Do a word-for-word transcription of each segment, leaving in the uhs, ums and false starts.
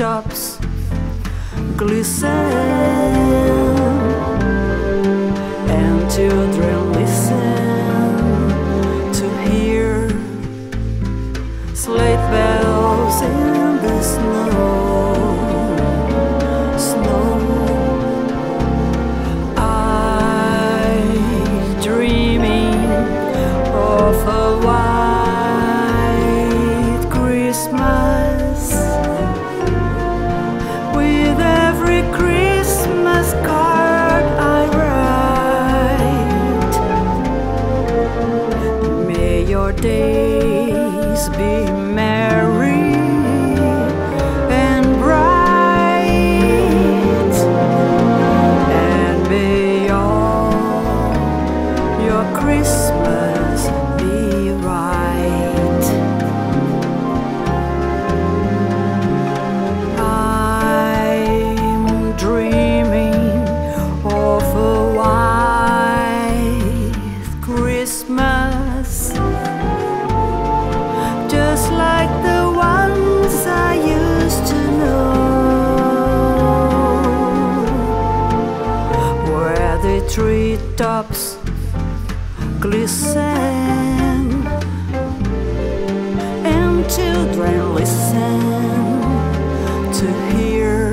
stops glisten, and children listen to hear sleigh bells in the snow. Days be merry and bright, and may all your Christmas be right. I'm dreaming of a white Christmas, just like the ones I used to know, where the treetops glisten and children listen to hear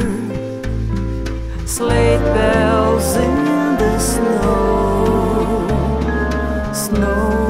sleigh bells in the snow, snow.